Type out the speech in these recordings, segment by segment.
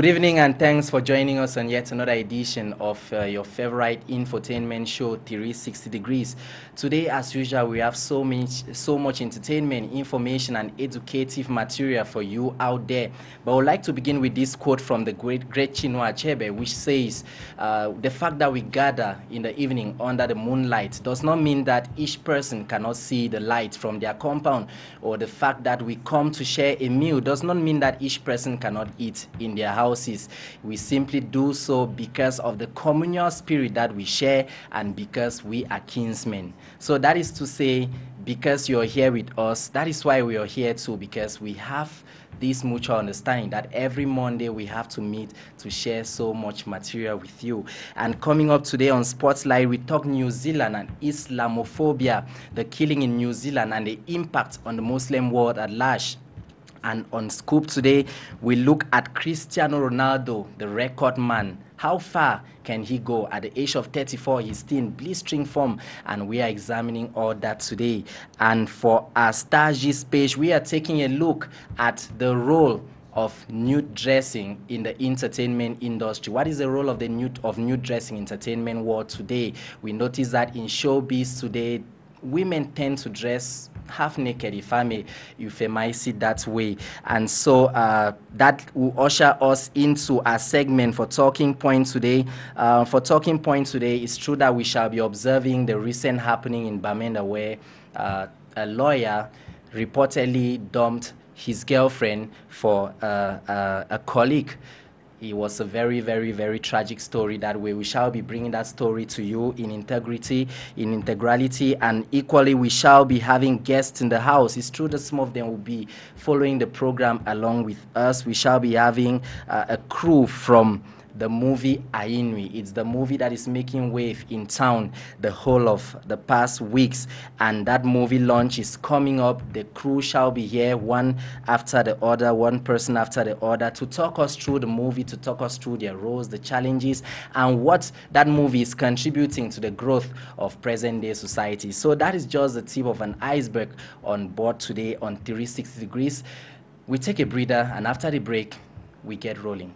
Good evening and thanks for joining us on yet another edition of your favorite infotainment show, 360 Degrees. Today, as usual, we have so much entertainment, information and educative material for you out there. But I would like to begin with this quote from the great Chinua Achebe, which says, the fact that we gather in the evening under the moonlight does not mean that each person cannot see the light from their compound, or the fact that we come to share a meal does not mean that each person cannot eat in their houses. We simply do so because of the communal spirit that we share and because we are kinsmen. So that is to say, because you're here with us, that is why we are here too, because we have this mutual understanding that every Monday we have to meet to share so much material with you. And coming up today on Spotlight, we talk New Zealand and Islamophobia, the killing in New Zealand and the impact on the Muslim world at large. And on Scoop today, we look at Cristiano Ronaldo, the record man. How far can he go? At the age of 34, he's still in blistering form, and we are examining all that today. And for our Stargist page, we are taking a look at the role of nude dressing in the entertainment industry. What is the role of the nude dressing entertainment world today? We notice that in showbiz today, women tend to dress half naked, if I might see that way. And so that will usher us into our segment for Talking Point today. For Talking Point today, it's true that we shall be observing the recent happening in Bamenda where a lawyer reportedly dumped his girlfriend for a colleague. It was a very, very, very tragic story that way. We shall be bringing that story to you in integrity, in integrality, and equally we shall be having guests in the house. It's true that some of them will be following the program along with us. We shall be having a crew from the movie Ayinwi. It's the movie that is making wave in town the whole of the past weeks, and that movie launch is coming up. The crew shall be here, one after the other, one person after the other, to talk us through the movie, to talk us through their roles, the challenges, and what that movie is contributing to the growth of present-day society. So that is just the tip of an iceberg on board today on 360 Degrees. We take a breather, and after the break, we get rolling.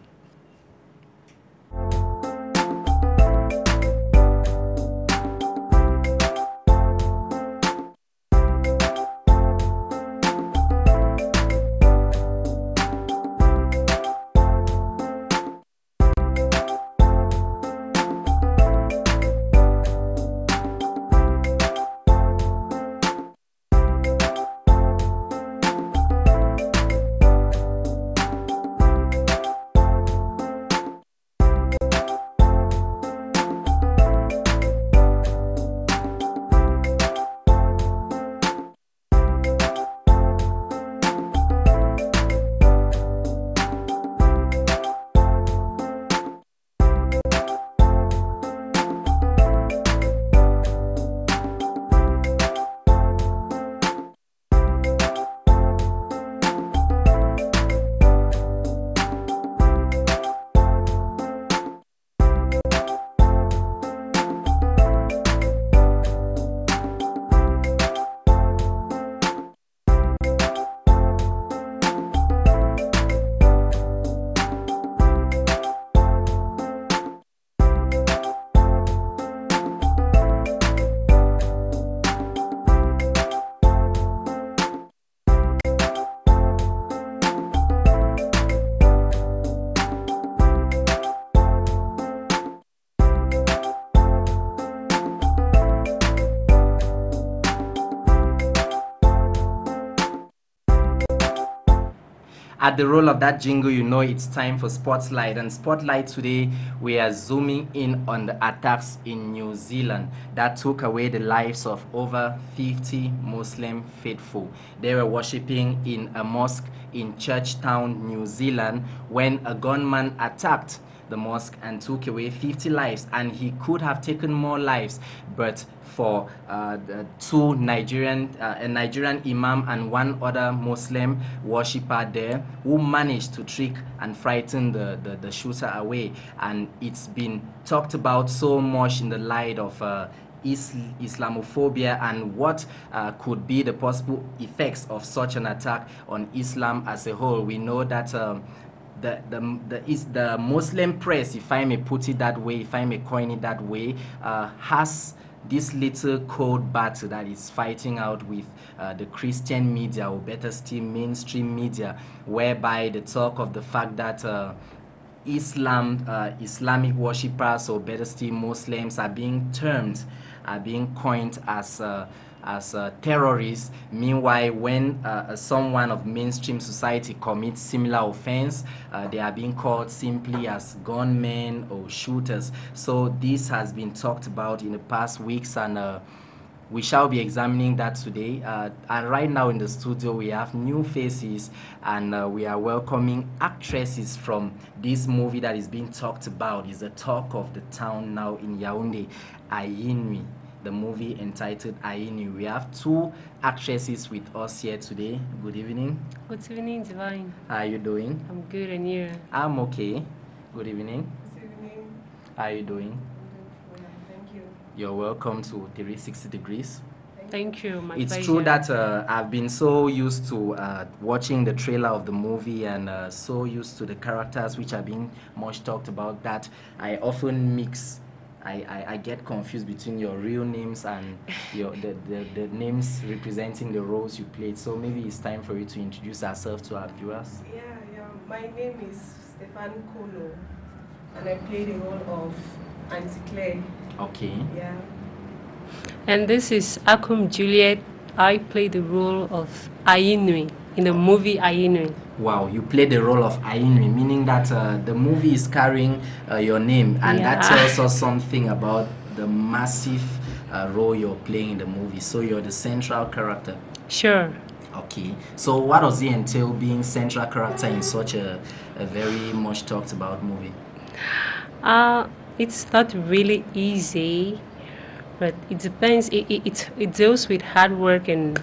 At the roll of that jingle, you know it's time for Spotlight. And Spotlight today, we are zooming in on the attacks in New Zealand that took away the lives of over 50 Muslim faithful. They were worshipping in a mosque in Churchtown, New Zealand, when a gunman attacked the mosque and took away 50 lives. And he could have taken more lives, but for a Nigerian imam and one other Muslim worshipper there who managed to trick and frighten the shooter away. And it's been talked about so much in the light of Islamophobia and what could be the possible effects of such an attack on Islam as a whole. We know that the Muslim press, if I may put it that way, if I may coin it that way, has this little cold battle that is fighting out with the Christian media, or better still mainstream media, whereby the talk of the fact that Islamic worshippers, or better still Muslims, are being termed, are being coined as terrorists. Meanwhile, when someone of mainstream society commits similar offense, they are being called simply as gunmen or shooters. So this has been talked about in the past weeks, and we shall be examining that today. And right now in the studio, we have new faces, and we are welcoming actresses from this movie that is being talked about. It's the talk of the town now in Yaoundé, Ayinwi. The movie entitled Ayinwi. We have two actresses with us here today. Good evening. Good evening, Divine. How are you doing? I'm good, and you? I'm okay. Good evening. Good evening. How are you doing? I'm good. Thank you. You're welcome to 360 Degrees. Thank you. My pleasure. It's true that I've been so used to watching the trailer of the movie, and so used to the characters which are being much talked about, that I often mix. I get confused between your real names and your the names representing the roles you played. So maybe it's time for you to introduce yourself to our viewers. Yeah. My name is Stefan Kolo, and I play the role of Auntie Claire. Okay. Yeah. And this is Akum Juliet. I play the role of Ayinwi in the movie Ayinwi. Wow, you play the role of Ayinwi, meaning that the movie is carrying your name, and yeah, that tells us something about the massive role you're playing in the movie. So you're the central character. Sure. Okay, so what does it entail being central character in such a very much talked about movie? It's not really easy, but it depends. It deals with hard work and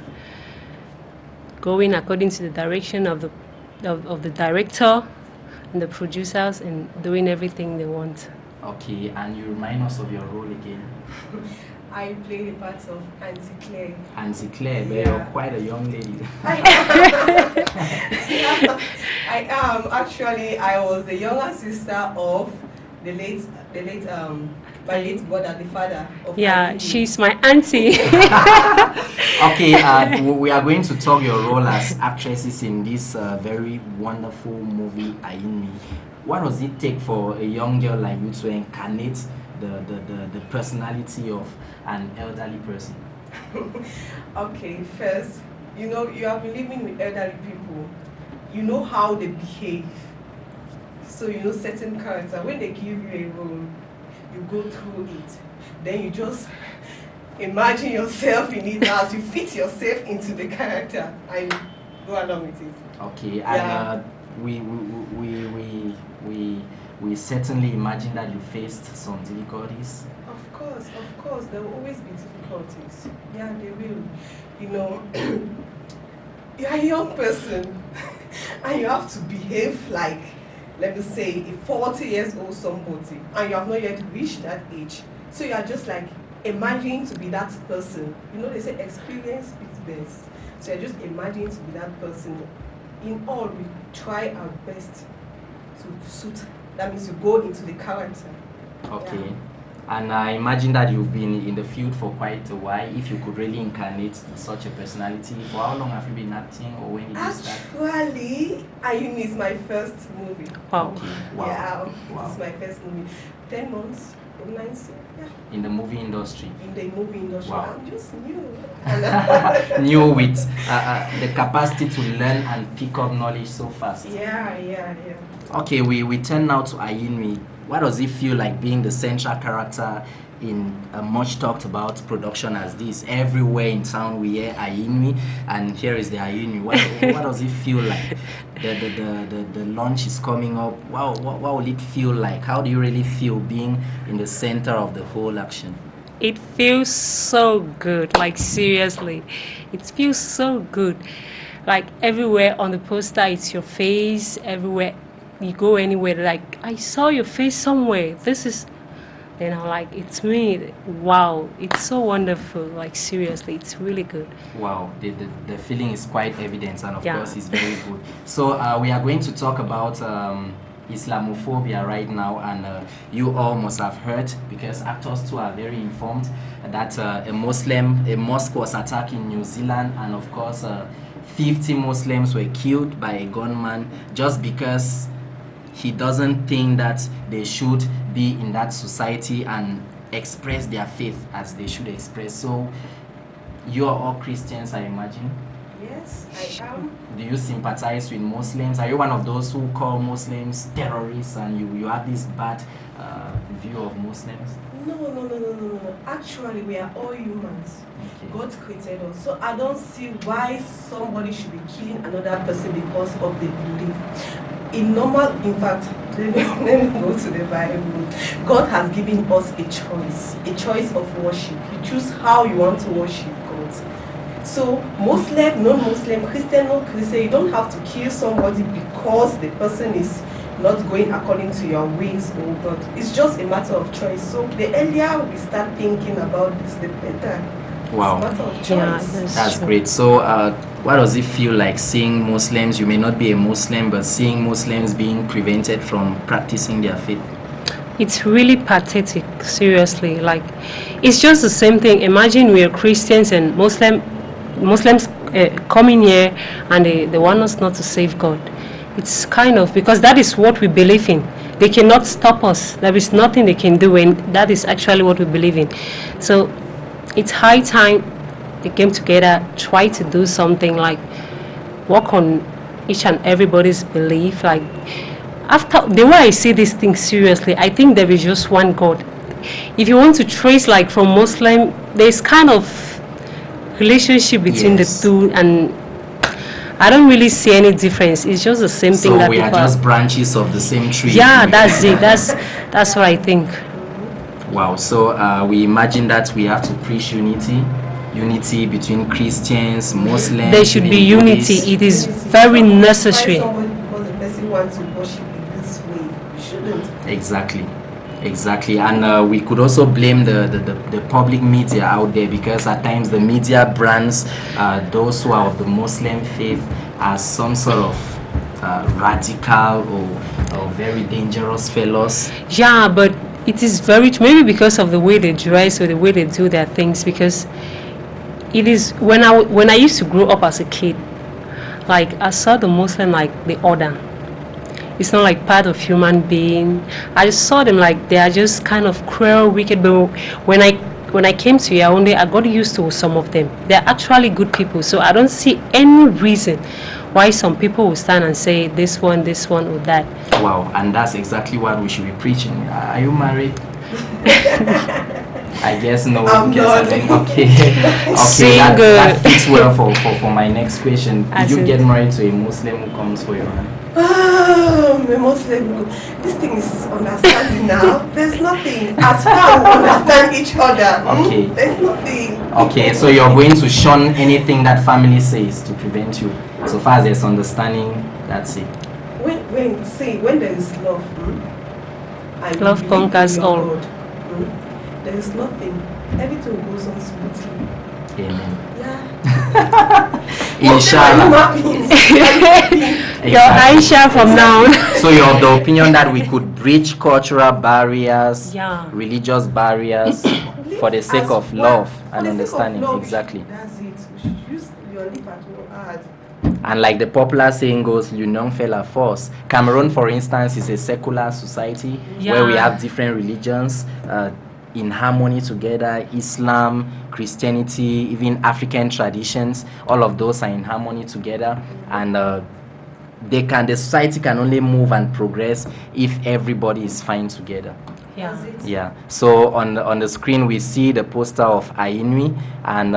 going according to the direction of the director and the producers, and doing everything they want. Okay, and you remind us of your role again. I play the part of Auntie Claire. Auntie Claire, but you're quite a young lady. I am. Actually, I was the younger sister of my late brother, the father of my auntie. She's my auntie. Okay, we are going to talk your role as actresses in this very wonderful movie, Ayinwi. What does it take for a young girl like you to incarnate the personality of an elderly person? Okay, first, you know, you have been living with elderly people. You know how they behave. So you know certain character, when they give you a role, you go through it. Then you just imagine yourself in it as you fit yourself into the character and go along with it. Okay, and we certainly imagine that you faced some difficulties. Of course, there will always be difficulties. Yeah, they will. You know, you're a young person and you have to behave like, let me say, a 40-year-old somebody, and you have not yet reached that age. So you are just like imagining to be that person. You know, they say experience is best. So you're just imagining to be that person. In all, we try our best to suit. That means you go into the character. Okay. Yeah. And I imagine that you've been in the field for quite a while. If you could really incarnate such a personality, for how long have you been acting, or when did you start? Actually, Ayinwi is my first movie. Wow. Okay. Wow. Yeah, wow. It's my first movie. 10 months, 9 years. Yeah. In the movie industry. In the movie industry. Wow. I'm just new. New with the capacity to learn and pick up knowledge so fast. Yeah. Okay, we turn now to Ayinwi. What does it feel like being the central character in a much talked about production as this? Everywhere in town we hear Ayinwi, and here is the Ayinwi. What does it feel like? The launch is coming up. Wow, what will it feel like? How do you really feel being in the center of the whole action? It feels so good, like seriously. It feels so good. Like everywhere on the poster, it's your face, everywhere. You go anywhere, like, I saw your face somewhere. This is Then I'm like, it's made. Wow, it's so wonderful. Like, seriously, it's really good. Wow, the feeling is quite evident, and of course, it's very good. So we are going to talk about Islamophobia right now, and you all must have heard, because actors too are very informed, that a mosque was attacked in New Zealand, and of course, 50 Muslims were killed by a gunman just because he doesn't think that they should be in that society and express their faith as they should express. So you are all Christians, I imagine. Yes, I am. Do you sympathize with Muslims? Are you one of those who call Muslims terrorists and you have this bad view of Muslims? No. Actually, we are all humans. Okay. God created us. So I don't see why somebody should be killing another person because of their belief. In fact, let me go to the Bible. God has given us a choice of worship. You choose how you want to worship God. So Muslim, non-Muslim, Christian, non-Christian, you don't have to kill somebody because the person is not going according to your ways, oh God. It's just a matter of choice. So the earlier we start thinking about this, the better. Wow. It's a matter of choice. Yeah, that's great. So what does it feel like seeing Muslims? You may not be a Muslim, but seeing Muslims being prevented from practicing their faith? It's really pathetic, seriously. Like, it's just the same thing. Imagine we are Christians and Muslims come in here and they want us not to save God. It's kind of, because that is what we believe in. They cannot stop us. There is nothing they can do, and that is actually what we believe in. So it's high time they came together, try to do something, like work on each and everybody's belief. Like, after the way I see this thing, seriously, I think there is just one God. If you want to trace, like, from Muslim, there's kind of relationship between the two, and I don't really see any difference. It's just the same thing. So we are just branches of the same tree. Yeah, that's it. That's what I think. Wow. So we imagine that we have to preach unity between Christians, Muslims. There should be unity. It is very necessary. Because the person wants to worship in this way, you shouldn't. Exactly. Exactly, and we could also blame the public media out there, because at times the media brands those who are of the Muslim faith as some sort of radical or very dangerous fellows. Yeah, but it is very, maybe because of the way they dress or the way they do their things, because it is, when I used to grow up as a kid, like, I saw the Muslim like the other. It's not like part of human being. I just saw them like they are just kind of cruel, wicked. But when I came to Yaoundé, I got used to some of them. They're actually good people. So I don't see any reason why some people will stand and say this one, or that. Wow, and that's exactly what we should be preaching. Are you married? I guess no. Okay. That fits well for my next question. Did you get married to a Muslim who comes for your hand? Oh, Muslim. This thing is understanding now. There's nothing. As far as we understand each other, okay. There's nothing. Okay, so you're going to shun anything that family says to prevent you. So far as there's understanding, that's it. When there is love, love conquers all. There is nothing. Everything goes on smoothly. Amen. Yeah. Inshallah. Exactly. Your Aisha from now. So you're of the opinion that we could breach cultural barriers, religious barriers, for the sake of love and understanding. Exactly. That's it. We should use your lip at all hard. And like the popular saying goes, l'union fait la force. Cameroon, for instance, is a secular society where we have different religions in harmony together. Islam, Christianity, even African traditions, all of those are in harmony together, and the society can only move and progress if everybody is fine together. So on the screen we see the poster of Ayinwi, and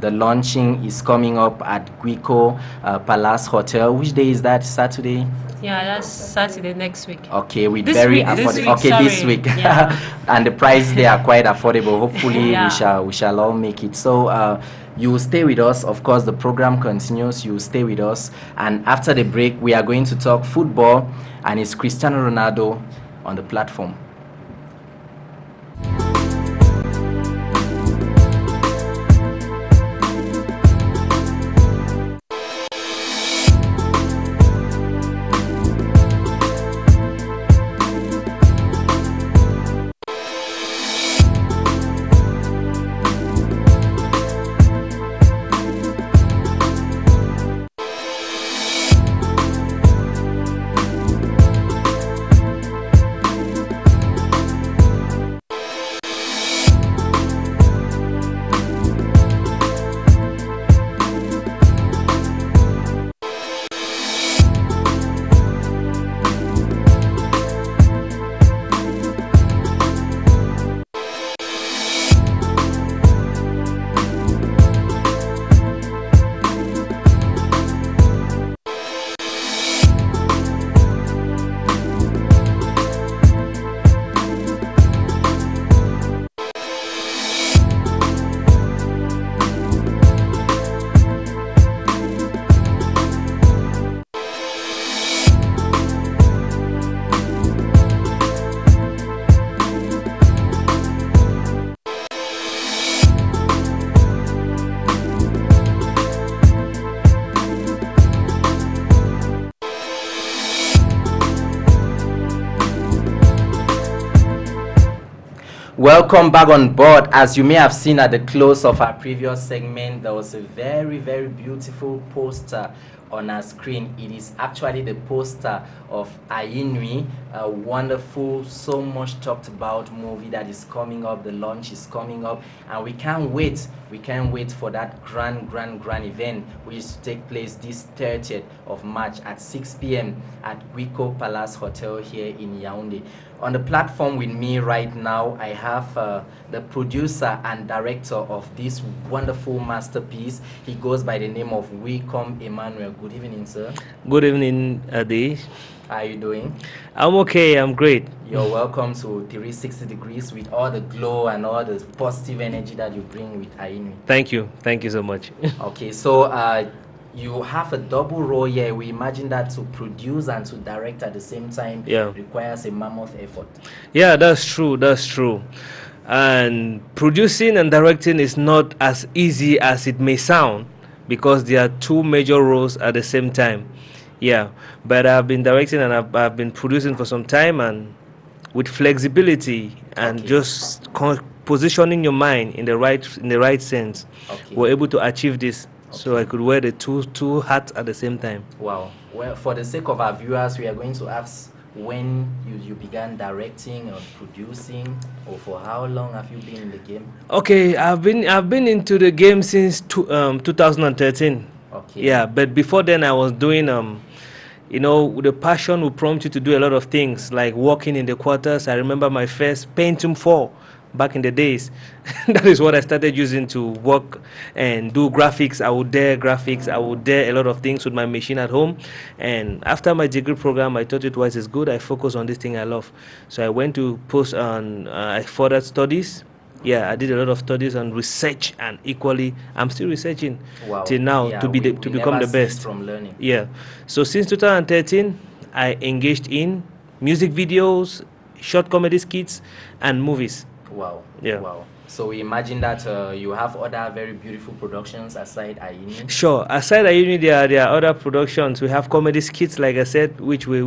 the launching is coming up at Giko Palace Hotel. Which day is that? Saturday? Yeah, that's Saturday next week. Okay, with very affordable. Okay, this week. Yeah. And the prices, they are quite affordable. Hopefully, we shall all make it. So you will stay with us. Of course, the program continues. You will stay with us. And after the break, we are going to talk football, and it's Cristiano Ronaldo on the platform. Welcome back on board. As you may have seen at the close of our previous segment, there was a very, very beautiful poster on our screen. It is actually the poster of Ayinwi, a wonderful, so much talked about movie that is coming up. The launch is coming up and we can't wait. We can't wait for that grand event, which is to take place this 30th of March at 6 p.m. at Giko Palace Hotel here in Yaoundé. On the platform with me right now, I have the producer and director of this wonderful masterpiece. He goes by the name of Wirkom Emmanuel. Good evening, sir. Good evening, Adi. How are you doing? I'm okay, I'm great. You're welcome to 360 Degrees with all the glow and all the positive energy that you bring with Ayinwi. Thank you so much. Okay, so you have a double role here. We imagine that to produce and to direct at the same time requires a mammoth effort. Yeah, that's true, that's true. And producing and directing is not as easy as it may sound because there are two major roles at the same time. Yeah, but I've been directing and I've been producing for some time, and with flexibility and just positioning your mind in the right sense, we're able to achieve this. So I could wear the two hats at the same time. Wow. Well, for the sake of our viewers, we are going to ask when you began directing or producing, or for how long have you been in the game? Okay, I've been into the game since 2013. Okay. Yeah, but before then I was doing you know, the passion will prompt you to do a lot of things, like walking in the quarters. I remember my first Pentium 4 back in the days. That is what I started using to work and do graphics. I would dare graphics. I would dare a lot of things with my machine at home. And after my degree program, I thought it was as good. I focused on this thing I love. So I went to post on further studies. Yeah, I did a lot of studies and research, and equally, I'm still researching till now to become the best. From learning. Yeah. So since 2013, I engaged in music videos, short comedy skits, and movies. Wow. Yeah. Wow. So we imagine that you have other very beautiful productions aside Ayinwi. Sure. Aside Ayinwi, there are other productions. We have comedy skits, like I said, which we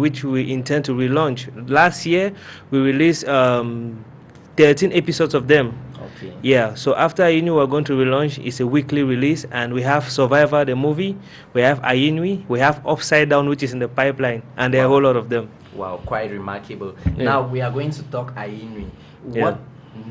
intend to relaunch. Last year, we released 13 episodes of them. Okay. Yeah, so after Ayinwi, we're going to relaunch. It's a weekly release, and we have Survivor, the movie, we have Ayinwi, we have Upside Down, which is in the pipeline, and there are a whole lot of them. Wow, quite remarkable. Yeah. Now, we are going to talk Ayinwi. What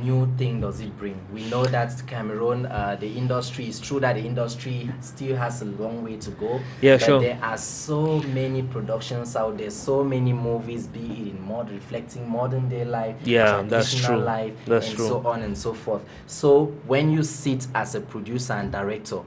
new thing does it bring? We know that Cameroon, the industry, it's true that the industry still has a long way to go. Yeah, but there are so many productions out there, so many movies, be it in mode reflecting modern day life, traditional life, and so on and so forth. So when you sit as a producer and director,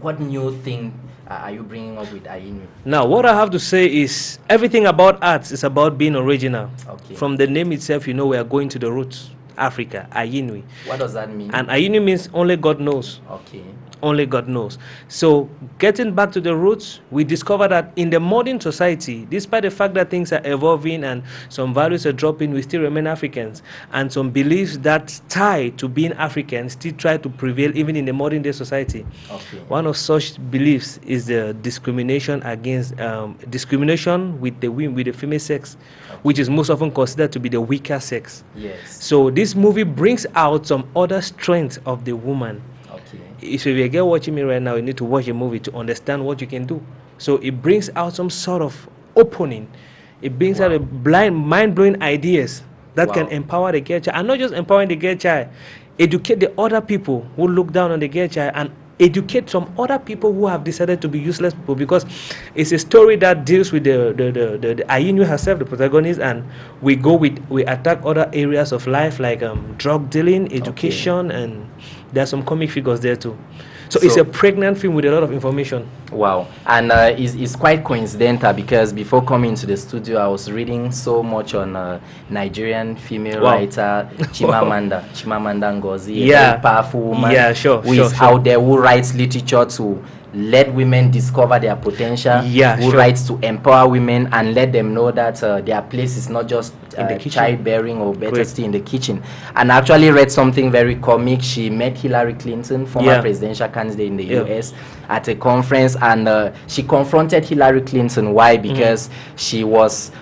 what new thing are you bringing up with Ayinwi? Now, what I have to say is everything about arts is about being original. Okay. From the name itself, you know we are going to the roots. Africa, Ayinwi. What does that mean? And Ayinwi means only God knows. Okay. Only God knows. So getting back to the roots, we discover that in the modern society, despite the fact that things are evolving and some values are dropping, we still remain Africans. And some beliefs that tie to being African still try to prevail even in the modern day society. Okay. One of such beliefs is the discrimination against discrimination with the female sex, which is most often considered to be the weaker sex. Yes. So this movie brings out some other strength of the woman. So if you're a girl watching me right now, you need to watch a movie to understand what you can do. So it brings out some sort of opening. It brings out a mind-blowing ideas that can empower the girl child. And not just empowering the girl child, educate the other people who look down on the girl child, and educate some other people who have decided to be useless people, because it's a story that deals with the Ayinwi herself, the protagonist, and we attack other areas of life like drug dealing, education, and there are some comic figures there too. So it's a pregnant film with a lot of information. Wow. And it's quite coincidental because before coming to the studio, I was reading so much on Nigerian female writer Chimamanda Ngozi, a very powerful woman who is out there, who writes literature to let women discover their potential, who writes to empower women and let them know that their place is not just in the childbearing, or better still in the kitchen. And I actually read something very comic. She met Hillary Clinton, former presidential candidate in the US, at a conference, and she confronted Hillary Clinton. Why? Because she was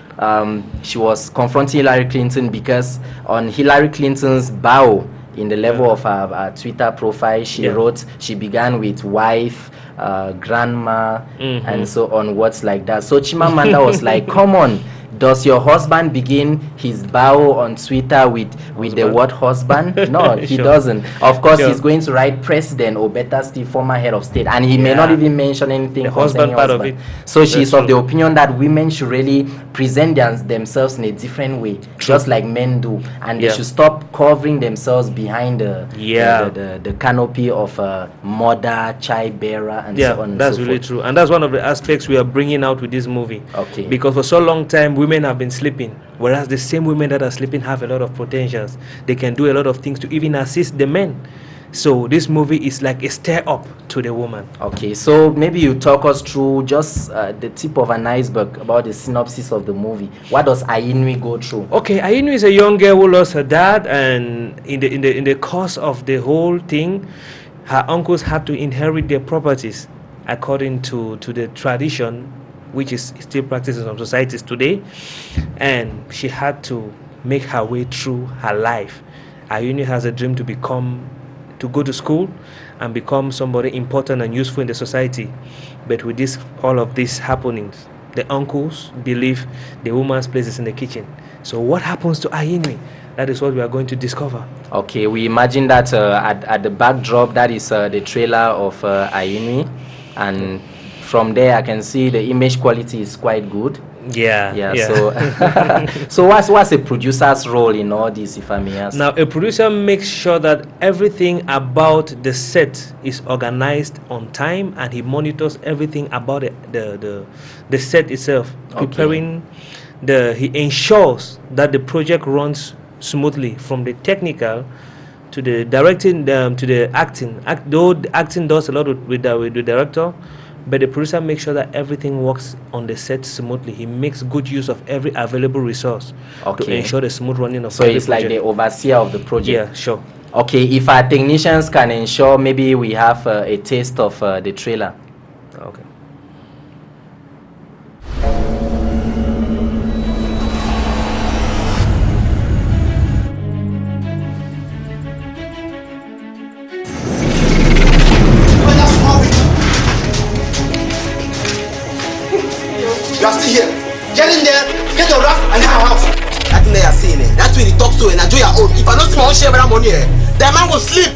She was confronting Hillary Clinton because on Hillary Clinton's bio, in the level of her Twitter profile, she wrote, she began with wife, grandma, and so on, words like that. So Chimamanda was like, come on, does your husband begin his bio on Twitter with the word husband? No, he doesn't. Of course, he's going to write president or better still former head of state, and he may not even mention anything the husband part of it. So she's of the opinion that women should really present themselves in a different way, just like men do, and they should stop covering themselves behind the canopy of mother, child bearer, and so on. That's really true, and that's one of the aspects we are bringing out with this movie. Okay, because for so long time women have been sleeping, whereas the same women that are sleeping have a lot of potentials. They can do a lot of things to even assist the men. So this movie is like a stare up to the woman. Okay, so maybe you talk us through just the tip of an iceberg about the synopsis of the movie. What does Ayinwi go through? Okay, Ayinwi is a young girl who lost her dad, and in the course of the whole thing, her uncles had to inherit their properties according to the tradition, which is still practiced in some societies today, and she had to make her way through her life. Ayinwi has a dream to go to school and become somebody important and useful in the society. But with all of these happenings, the uncles believe the woman's place is in the kitchen. So what happens to Ayinwi? That is what we are going to discover. Okay, we imagine that at the backdrop, that is the trailer of Ayinwi, and from there I can see the image quality is quite good. So so what's a producer's role in all this, if I may ask? Now, a producer makes sure that everything about the set is organized on time, and he monitors everything about the set itself, preparing he ensures that the project runs smoothly from the technical to the directing, to the acting. Though the acting does a lot with the director, but the producer makes sure that everything works on the set smoothly. He makes good use of every available resource to ensure the smooth running of the project. So it's like the overseer of the project. Yeah, sure. Okay, if our technicians can ensure, maybe we have a taste of the trailer. Okay. If I don't see my own share of that money, that man will sleep.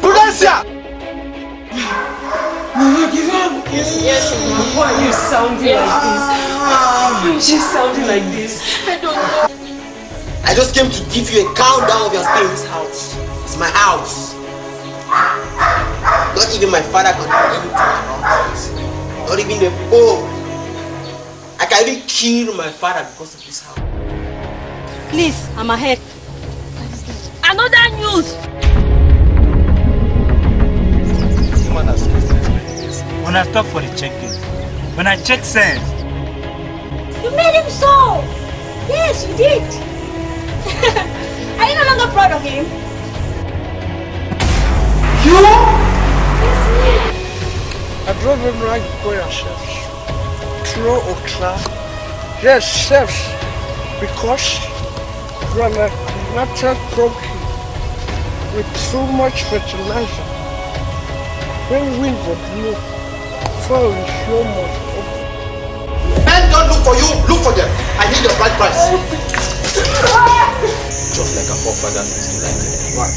Prudencia! Yes, why are you sounding like this? Why is she sounding like this? I don't know. I just came to give you a countdown of your stay in this house. It's my house. Not even my father can do anything about this. Not even the Pope. I can even kill my father because of this house. Please, I'm ahead. Another news! When I stopped for the check-in, when I checked sense. You made him so! Yes, you did! Are you no longer proud of him? You? Yes, me! I drove him right by ourselves. 3 o'clock. Yes, selves. Because brother, not just broken. With so much fertilizer, when wind will blow, fall is so much open. Men don't look for you, look for them. I need the right price. Just like a forefather is delighted. Why?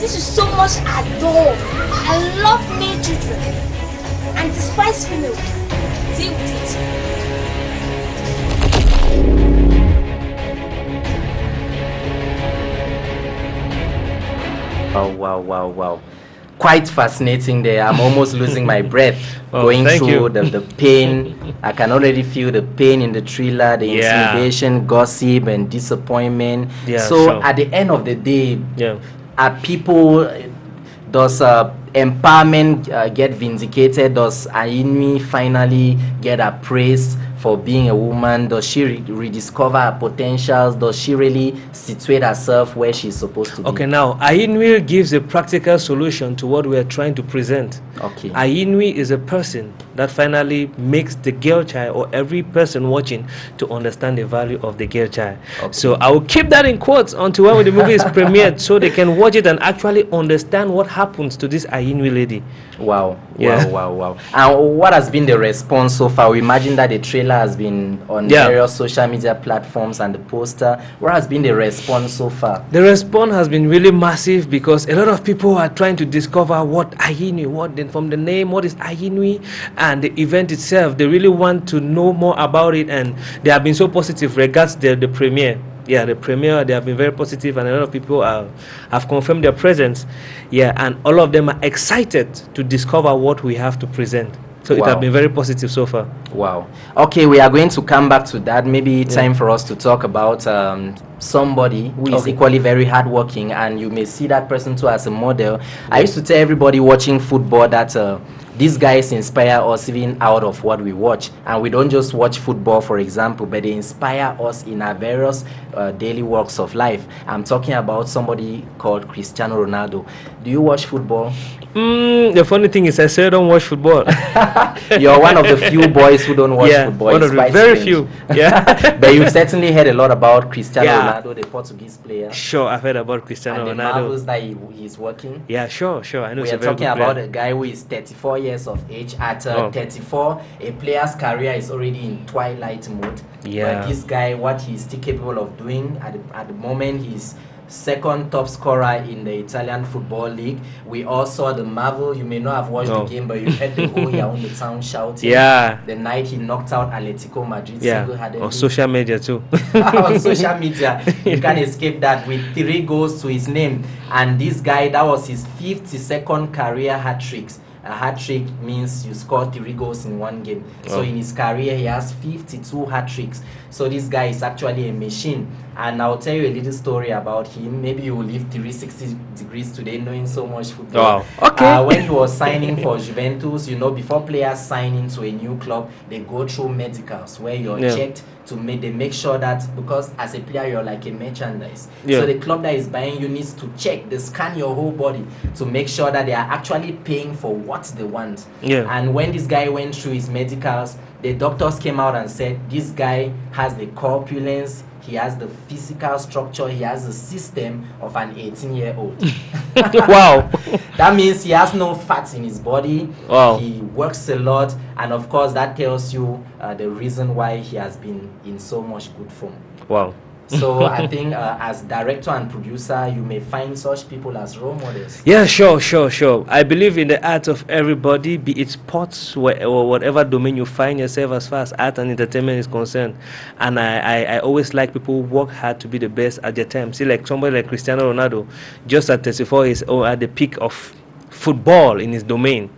This is so much adore. I love male children and despise female. Deal with it. Wow. Quite fascinating there. I'm almost losing my breath going through the pain. I can already feel the pain in the thriller, the intimidation, gossip, and disappointment. So at the end of the day, are people, does empowerment get vindicated? Does Ayinwi finally get appraised for being a woman? Does she rediscover her potentials? Does she really situate herself where she's supposed to be? Okay, now Ayinwi gives a practical solution to what we are trying to present. Okay. Ayinwi is a person that finally makes the girl child or every person watching to understand the value of the girl child. Okay. So I will keep that in quotes until when the movie is premiered so they can watch it and actually understand what happens to this Ayinwi lady. Wow. Yeah. Wow, wow, wow. And what has been the response so far? We imagine that the trailer has been on various social media platforms and the poster. What has been the response so far? The response has been really massive because a lot of people are trying to discover what Ayinwi, from the name, what is Ayinwi, and the event itself. They really want to know more about it, and they have been so positive regards the premiere. Yeah, the premiere, they have been very positive, and a lot of people have confirmed their presence. Yeah, and all of them are excited to discover what we have to present. So wow. It has been very positive so far. Wow. Okay, we are going to come back to that. Maybe time for us to talk about somebody who is equally very hardworking, and you may see that person too as a model. I used to tell everybody watching football that these guys inspire us even out of what we watch. And we don't just watch football, for example, but they inspire us in our various daily walks of life. I'm talking about somebody called Cristiano Ronaldo. Do you watch football? The funny thing is I say I don't watch football. You're one of the few boys who don't watch football. One of the very few. Yeah. But you've certainly heard a lot about Cristiano Ronaldo, the Portuguese player. Sure, I've heard about Cristiano Ronaldo. And the marvels that he's working. Yeah, sure, sure. I know we are talking about a guy who is 34 years of age. At 34, a player's career is already in twilight mode. Yeah. But this guy, what he's still capable of doing at the moment, he's second top scorer in the Italian Football League. We all saw the marvel. You may not have watched the game, but you heard the whole year on the town shouting. Yeah. The night he knocked out Atletico Madrid. Yeah. On social media too. On social media. You can't escape that, with 3 goals to his name. And this guy, that was his 52nd career hat-tricks. A hat-trick means you score 3 goals in one game. So in his career, he has 52 hat-tricks. So this guy is actually a machine. And I'll tell you a little story about him. Maybe you will leave 360 degrees today knowing so much football. Wow. Okay. When he was signing for Juventus, you know, before players sign into a new club, they go through medicals where you're checked to make sure that, because as a player, you're like a merchandise. Yeah. So the club that is buying you needs to check. They scan your whole body to make sure that they are actually paying for what they want. Yeah. And when this guy went through his medicals, the doctors came out and said, this guy has the corpulence, he has the physical structure, he has the system of an 18-year-old. Wow. That means he has no fats in his body. Wow. He works a lot. And of course, that tells you the reason why he has been in so much good form. Wow. So I think as director and producer, you may find such people as role models. Yeah, sure, sure, sure. I believe in the art of everybody, be it sports or whatever domain you find yourself as far as art and entertainment is concerned. And I always like people who work hard to be the best at their time. See, like somebody like Cristiano Ronaldo, just at 34, is at the peak of football in his domain.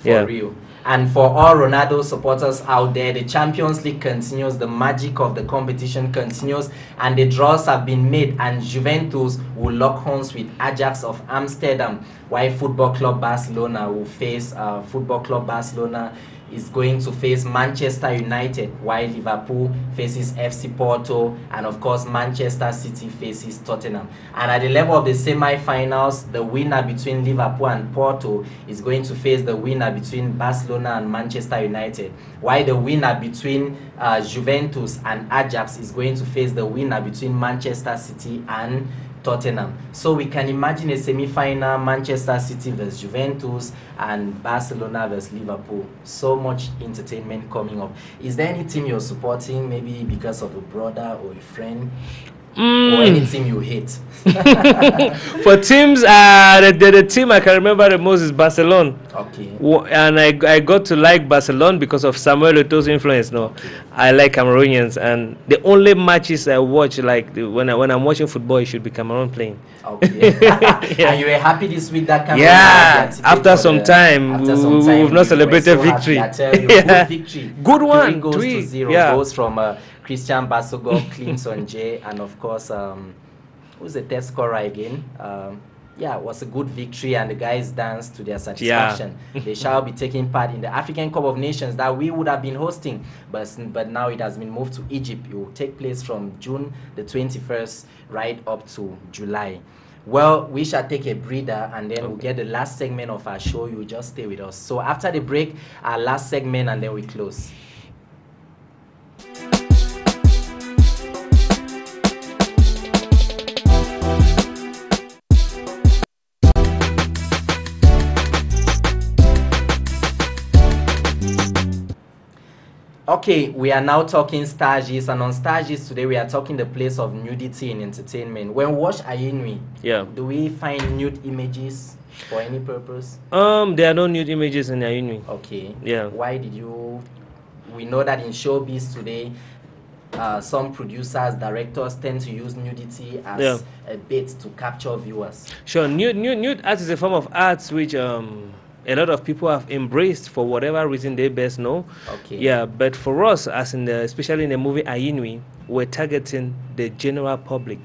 For real. And for all Ronaldo supporters out there, the Champions League continues, the magic of the competition continues, and the draws have been made, and Juventus will lock horns with Ajax of Amsterdam, while Football Club Barcelona will face Football Club Barcelona is going to face Manchester United, while Liverpool faces FC Porto, and of course Manchester City faces Tottenham. And at the level of the semi-finals, the winner between Liverpool and Porto is going to face the winner between Barcelona and Manchester United, while the winner between Juventus and Ajax is going to face the winner between Manchester City and Tottenham. So we can imagine a semi-final, Manchester City versus Juventus and Barcelona versus Liverpool. So much entertainment coming up. Is there any team you're supporting, maybe because of a brother or a friend? Or any team you hate? For teams, the team I can remember the most is Barcelona. Okay. And I got to like Barcelona because of Samuel Eto'o's influence. No, I like Cameroonians, and the only matches I watch, like when I'm watching football, it should be Cameroon playing. Okay. And you were happy this week that Cameroon. Yeah. After some time, we've not celebrated victory. Good victory. Good one. 3-0 goals from Christian Basogov, Clinton J, and of course, who's the third scorer again? yeah, it was a good victory, and the guys danced to their satisfaction. Yeah. They shall be taking part in the African Cup of Nations that we would have been hosting, but now it has been moved to Egypt. It will take place from June the 21st right up to July. Well, we shall take a breather, and then we'll get the last segment of our show. You just stay with us. So after the break, our last segment, and then we close. Okay, we are now talking stages and on stages. Today we are talking the place of nudity in entertainment. When we watch Ayinwi, yeah, do we find nude images for any purpose? There are no nude images in Ayinwi. Okay. Yeah. Why did you? We know that in showbiz today, some producers, directors tend to use nudity as a bait to capture viewers. Sure, nude art is a form of arts which a lot of people have embraced for whatever reason they best know. Okay. Yeah, but for us, as in the, especially in the movie Ayinwi, we're targeting the general public.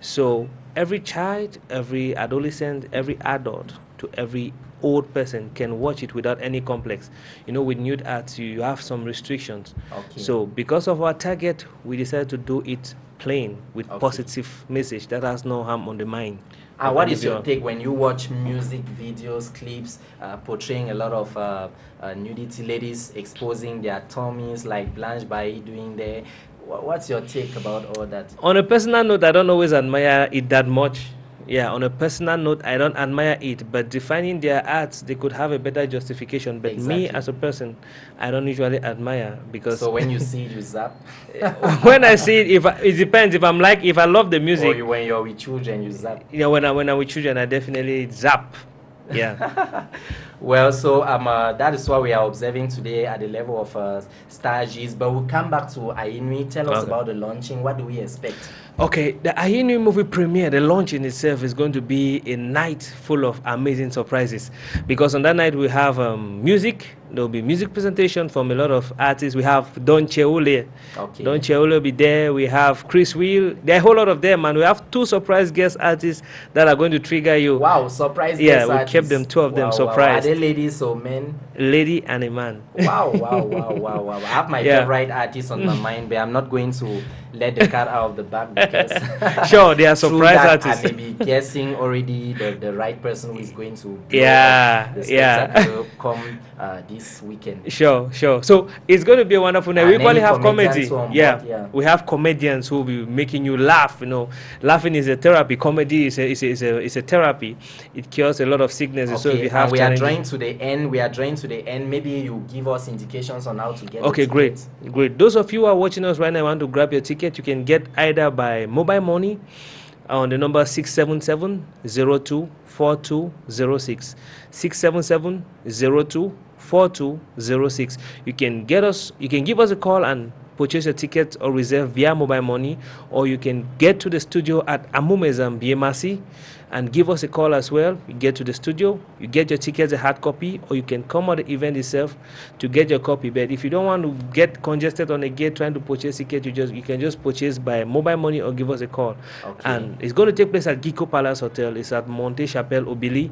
So every child, every adolescent, every adult, to every old person can watch it without any complex. You know, with nude arts, you have some restrictions. Okay. So because of our target, we decided to do it plain with positive message that has no harm on the mind. And what is your take when you watch music videos, clips portraying a lot of nudity, ladies exposing their tummies like Blanche Bailly doing there? What's your take about all that? On a personal note, I don't always admire it that much. Yeah, on a personal note, I don't admire it, but defining their arts, they could have a better justification. But me as a person, I don't usually admire, because... So when you see it, you zap? When I see it, it depends. If I'm like, if I love the music... Or when you're with children, you zap? Yeah, when I'm with children, I definitely zap. Yeah. Well, so that is what we are observing today at the level of stages. But we'll come back to Ayinwi. Tell us about the launching. What do we expect? Okay, the Ayinwi movie premiere, the launch in itself, is going to be a night full of amazing surprises. Because on that night, we have music. There will be music presentation from a lot of artists. We have Don Cheole. Okay. Don Cheole will be there. We have Chris Wheel. There are a whole lot of them. And we have two surprise guest artists that are going to trigger you. Wow, surprise guest artists. Yeah, we kept them, two of them surprised. Wow. Are they ladies or men? Lady and a man. Wow, wow, wow, wow, wow. I have my favorite artists on my mind, but I'm not going to let the cat out of the bag, because sure, they are surprise artists. I may be guessing already the right person who is going to will come this weekend. Sure, sure. So it's going to be a wonderful night. We probably have comedy. We have comedians who will be making you laugh. You know, laughing is a therapy. Comedy is a therapy. It cures a lot of sicknesses. So if you have, we are drawing to the end. Maybe you give us indications on how to get. Okay, great, great. Those of you who are watching us right now, want to grab your ticket. You can get either by mobile money on the number 677-024206, 677-024206. You can get us, you can give us a call and purchase a ticket or reserve via mobile money, or you can get to the studio at Amumezam BMRC and give us a call as well. You get to the studio, you get your tickets, a hard copy, or you can come at the event itself to get your copy. But if you don't want to get congested on a gate trying to purchase tickets, you can just purchase by mobile money or give us a call. And it's going to take place at Giko Palace Hotel. It's at Monte Chapelle Obili,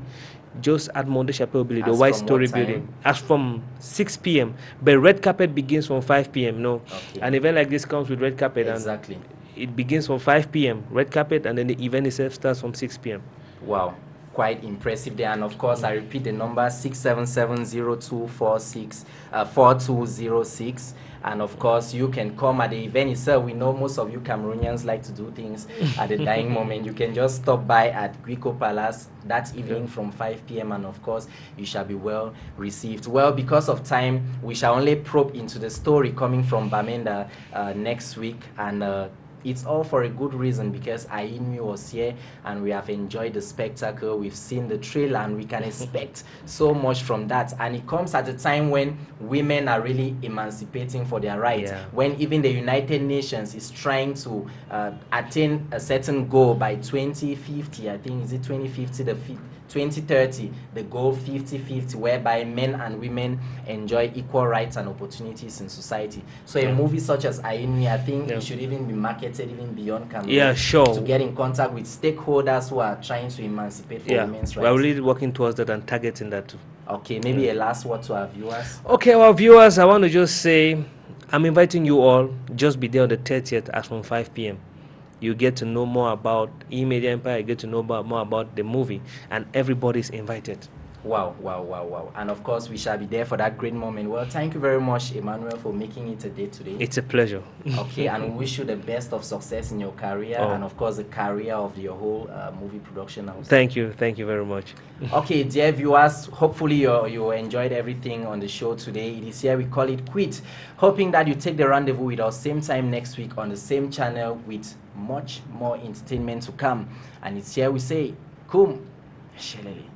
just at Monte Chapelle Obili, the White Story building. As from 6 p.m. but red carpet begins from 5 p.m. No, an event like this comes with red carpet. Exactly. And it begins from 5 p.m. red carpet, and then the event itself starts from 6 p.m. Wow, quite impressive there. And of course, I repeat the number: 677-0246, 4206. And of course, you can come at the event itself. We know most of you Cameroonians like to do things at the dying moment. You can just stop by at Giko Palace that evening from 5 p.m. And of course, you shall be well received. Well, because of time, we shall only probe into the story coming from Bamenda next week. And it's all for a good reason, because Ayinwi was here and we have enjoyed the spectacle. We've seen the trailer and we can expect so much from that. And it comes at a time when women are really emancipating for their rights, when even the United Nations is trying to attain a certain goal by 2050. I think, is it 2050? The 2030, the goal 50-50, whereby men and women enjoy equal rights and opportunities in society. So a movie such as Ayinwi, I think it should even be marketed even beyond Cameroon. Yeah, sure. To get in contact with stakeholders who are trying to emancipate for women's rights. We're really working towards that and targeting that too. Okay, maybe a last word to our viewers. Okay, our viewers, I want to just say, I'm inviting you all, just be there on the 30th as from 5 p.m. You get to know more about E Media Empire, you get to know more about the movie, and everybody's invited. Wow, wow, wow, wow. And of course, we shall be there for that great moment. Well, thank you very much, Emmanuel, for making it a day today. It's a pleasure. Okay, and we wish you the best of success in your career and, of course, the career of your whole movie production house. Thank you. Thank you very much. Okay, dear viewers, hopefully you enjoyed everything on the show today. It is here we call it quit, hoping that you take the rendezvous with us same time next week on the same channel with much more entertainment to come. And it's here we say, Kum Shelele.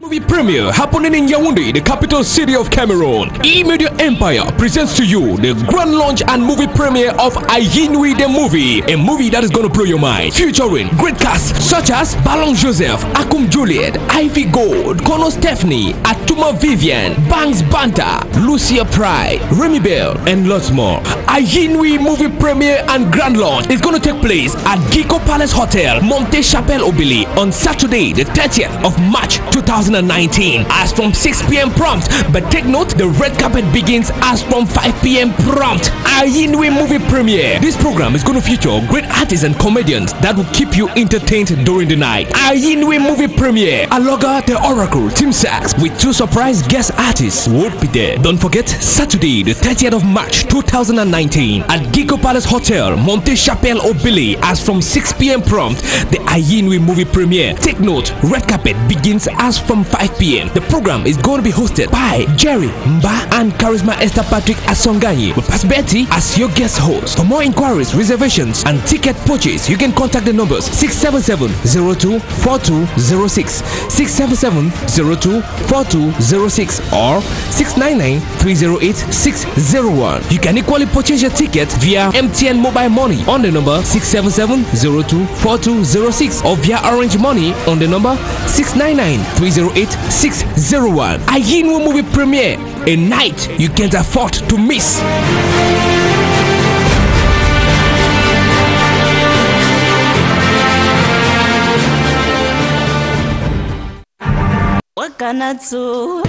Movie premiere happening in Yaoundé, the capital city of Cameroon. E Media Empire presents to you the grand launch and movie premiere of Ayinwi the movie, a movie that is going to blow your mind, featuring great casts such as Ballon Joseph, Akum Juliet, Ivy Gold, Connor Stephanie, Atuma Vivian, Banks Banta, Lucia Pry, Remy Bell, and lots more. Ayinwi movie premiere and grand launch is going to take place at Giko Palace Hotel, Monte-Chapelle-Obélie on Saturday, the 30th of March 2019 as from 6 p.m. prompt, but take note, the red carpet begins as from 5 p.m. prompt. Ayinwi movie premiere. This program is going to feature great artists and comedians that will keep you entertained during the night. Ayinwi movie premiere. Aloga the Oracle, Tim Sachs, with two surprise guest artists would be there. Don't forget, Saturday the 30th of March 2019 at Giko Palace Hotel, Monte-Chapelle-Obélie as from 6 p.m. prompt. The Ayinwi movie premiere. Take note, red carpet begins as from 5 p.m. The program is going to be hosted by Jerry Mba and Charisma Esther Patrick Asonganyi with Pastor Betty as your guest host. For more inquiries, reservations, and ticket purchase, you can contact the numbers 677-024206, 677-024206, or 699-308-601. You can equally purchase your ticket via MTN Mobile Money on the number 677-024206 or via Orange Money on the number 699-308-601. Ayinwi movie premiere, a night you can't afford to miss. What can I do?